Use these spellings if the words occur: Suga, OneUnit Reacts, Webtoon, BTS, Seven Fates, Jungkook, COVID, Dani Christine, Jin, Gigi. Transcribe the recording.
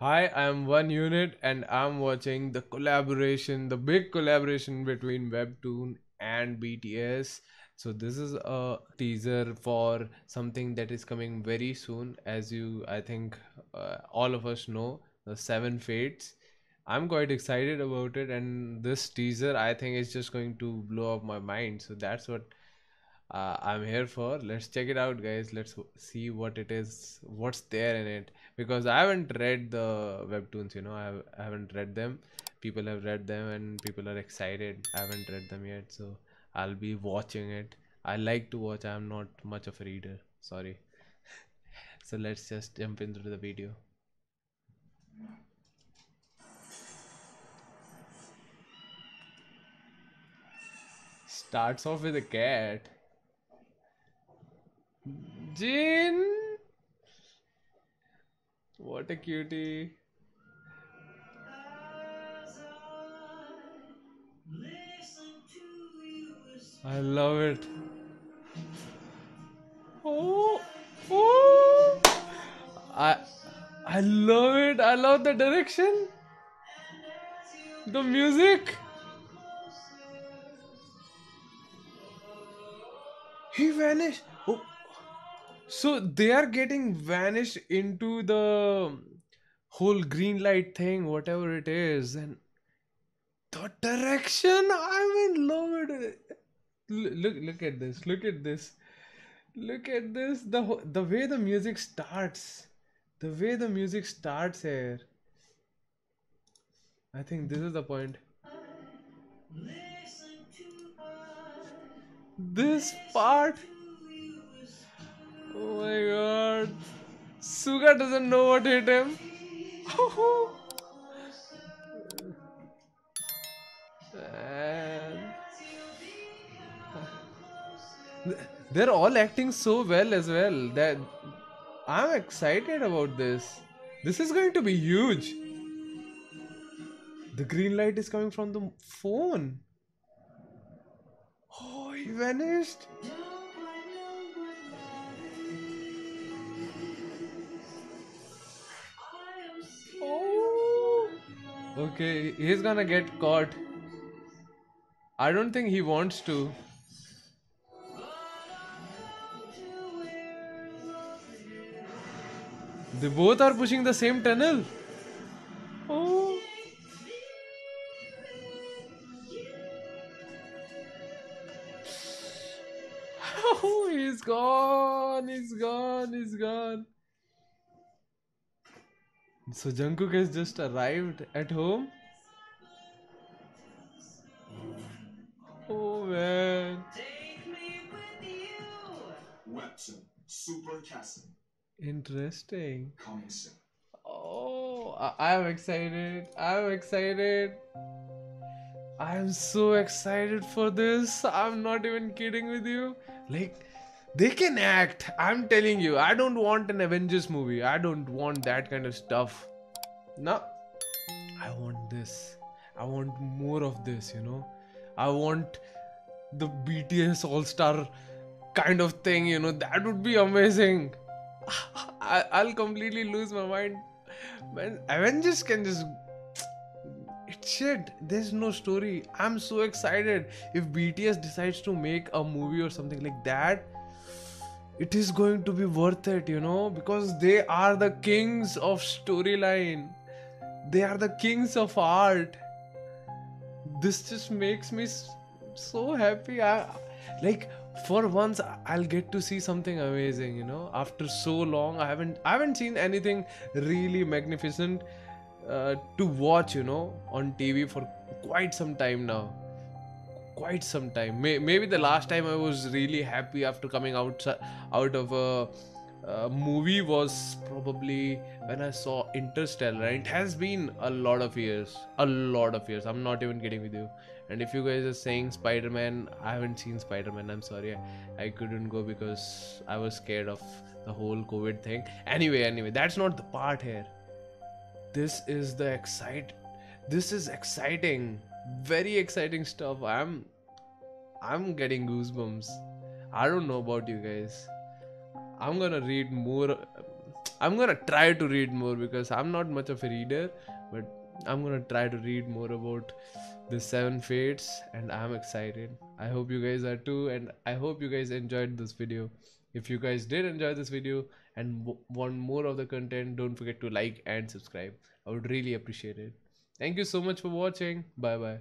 Hi, I'm One Unit and I'm watching the big collaboration between Webtoon and BTS. So this is a teaser for something that is coming very soon. As I think all of us know, the Seven Fates. I'm quite excited about it, and this teaser, I think, is just going to blow up my mind. So that's what I'm here for. Let's check it out, guys. Let's see what it is, what's there in it, because I haven't read the webtoons, I haven't read them. People have read them and people are excited. I haven't read them yet, so I'll be watching it. I like to watch. I'm not much of a reader, sorry. So let's just jump into the video. Starts off with a cat. Jin! What a cutie. I love it. Oh! I love it. I love the direction. The music. He vanished. Oh. So they are getting vanished into the whole green light thing, whatever it is, and the direction, I'm in love with it. Look at this. The way the music starts, here. I think this is the point. This part. Oh my god. Suga doesn't know what hit him. They're all acting so well as well that I'm excited about this. This is going to be huge. The green light is coming from the phone. Oh, he vanished. Okay, he's gonna get caught. I don't think he wants to. They both are pushing the same tunnel. Oh. Oh, he's gone. He's gone. So Jungkook has just arrived at home. Oh man. Interesting. Oh, I'm excited. I'm so excited for this. I'm not even kidding with you. Like, they can act. I'm telling you, I don't want an Avengers movie. I don't want that kind of stuff. No. I want this. I want more of this, I want the BTS All-Star kind of thing, That would be amazing. I'll completely lose my mind. Man, Avengers can just... It's shit. There's no story. I'm so excited. If BTS decides to make a movie or something like that, it is going to be worth it, because they are the kings of storyline. They are the kings of art. This just makes me so happy. Like, for once, I'll get to see something amazing, After so long, I haven't seen anything really magnificent to watch, on TV for quite some time now. Maybe the last time I was really happy after coming out of a movie was probably when I saw Interstellar, and it has been a lot of years. I'm not even kidding with you. And if you guys are saying Spider-Man, I haven't seen Spider-Man. I'm sorry, I couldn't go because I was scared of the whole COVID thing. Anyway, that's not the part here. This is exciting. Very exciting stuff. I'm getting goosebumps. I don't know about you guys. I'm gonna read more. I'm gonna try to read more because I'm not much of a reader, but I'm gonna try to read more about the Seven Fates, and I'm excited. I hope you guys are too, and I hope you guys enjoyed this video. If you guys did enjoy this video and want more of the content, don't forget to like and subscribe. I would really appreciate it. Thank you so much for watching. Bye bye.